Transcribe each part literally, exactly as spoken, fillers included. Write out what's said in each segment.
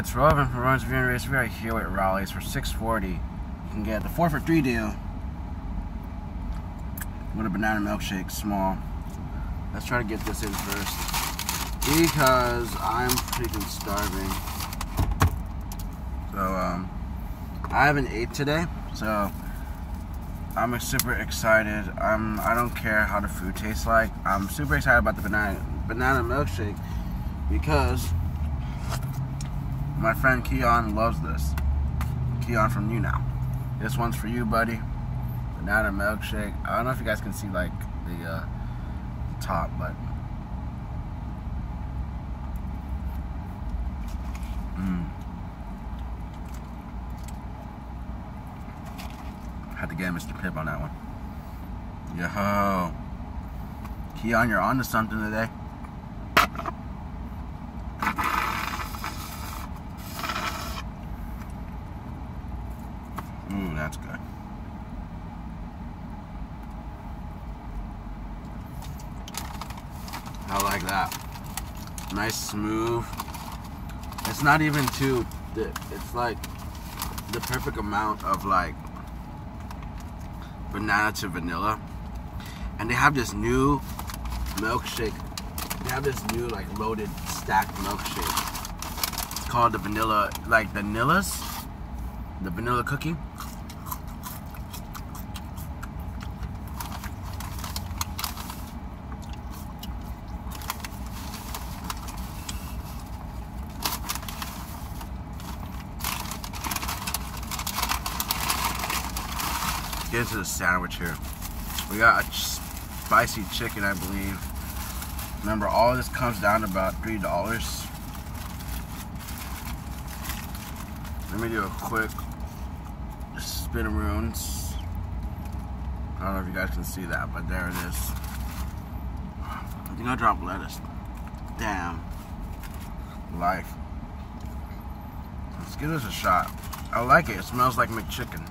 it's Robin from Robin's Beer and Race. We're right here at Rally's for six forty. You can get the four for three deal with a banana milkshake, small. Let's try to get this in first because I'm freaking starving. So, um, I haven't ate today, so I'm super excited. I'm, I don't care how the food tastes like. I'm super excited about the banana, banana milkshake because my friend Keon loves this. Keon from In-N-Out. This one's for you, buddy. Banana milkshake. I don't know if you guys can see like the, uh, the top, but mm. Had to get Mister Pip on that one. Yo, Keon, you're on to something today. Ooh, that's good. I like that. Nice, smooth. It's not even too thick. It's like the perfect amount of like banana to vanilla. And they have this new milkshake. They have this new like loaded stacked milkshake. It's called the vanilla, like the Nillas, the vanilla cookie. Get into the sandwich here. We got a spicy chicken, I believe. Remember, all of this comes down to about three dollars. Let me do a quick spin of runes. I don't know if you guys can see that, but there it is. I think I dropped lettuce. Damn. Life. Let's give this a shot. I like it. It smells like McChicken.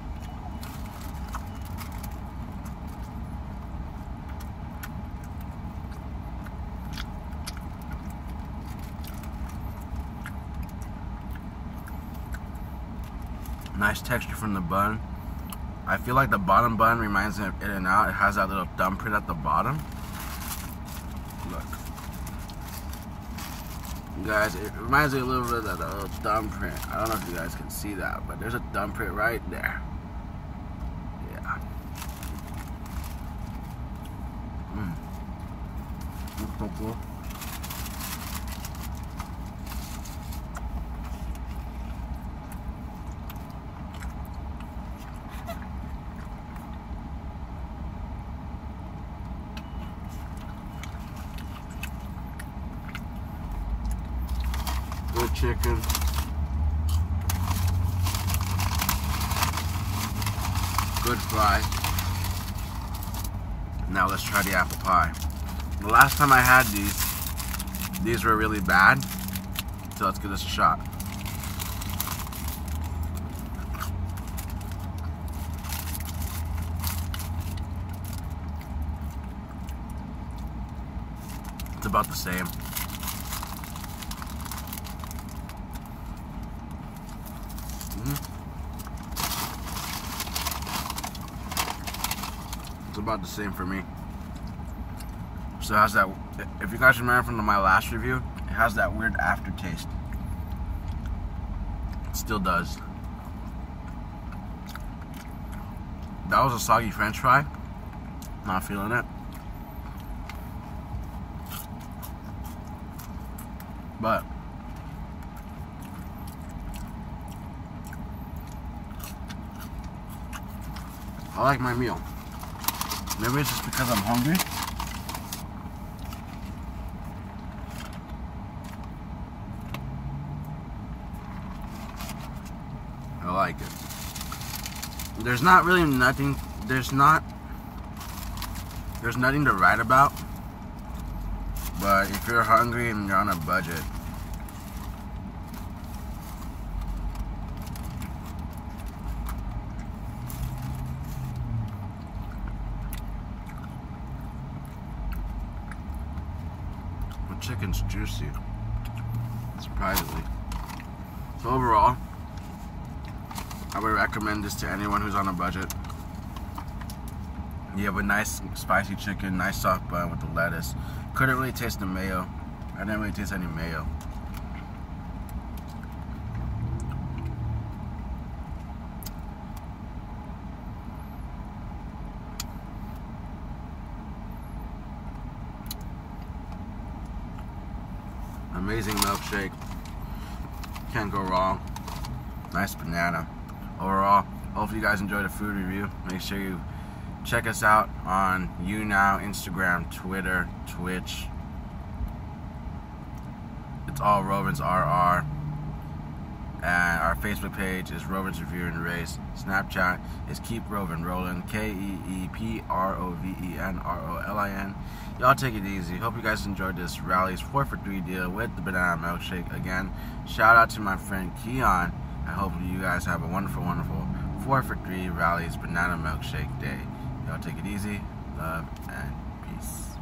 Nice texture from the bun. I feel like the bottom bun reminds me of In-N-Out. It has that little thumbprint at the bottom. Look. You guys, it reminds me a little bit of that little thumbprint. I don't know if you guys can see that, but there's a thumbprint right there. Yeah. Mmm. Looks so cool. Good chicken. Good fry. Now let's try the apple pie. The last time I had these, these were really bad. So let's give this a shot. It's about the same. It's about the same for me. So how's that? If you guys remember from my last review, it has that weird aftertaste. It still does. That was a soggy French fry. Not feeling it. But I like my meal. Maybe it's just because I'm hungry. I like it. There's not really nothing, there's not, there's nothing to write about. But if you're hungry and you're on a budget, chicken's juicy, surprisingly. So overall, I would recommend this to anyone who's on a budget. You have a nice spicy chicken, nice soft bun with the lettuce. Couldn't really taste the mayo. I didn't really taste any mayo. Amazing milkshake. Can't go wrong. Nice banana. Overall, hopefully you guys enjoyed the food review. Make sure you check us out on YouNow, Instagram, Twitter, Twitch. It's all Rovins R R. And our Facebook page is Rovins Review and Race. Snapchat is Keep Rovin Rollin'. K E E P R O V E N R O L I N. Y'all take it easy. Hope you guys enjoyed this Rally's four for three deal with the banana milkshake. Again, shout out to my friend Keon. And hopefully you guys have a wonderful, wonderful four for three Rally's banana milkshake day. Y'all take it easy. Love and peace.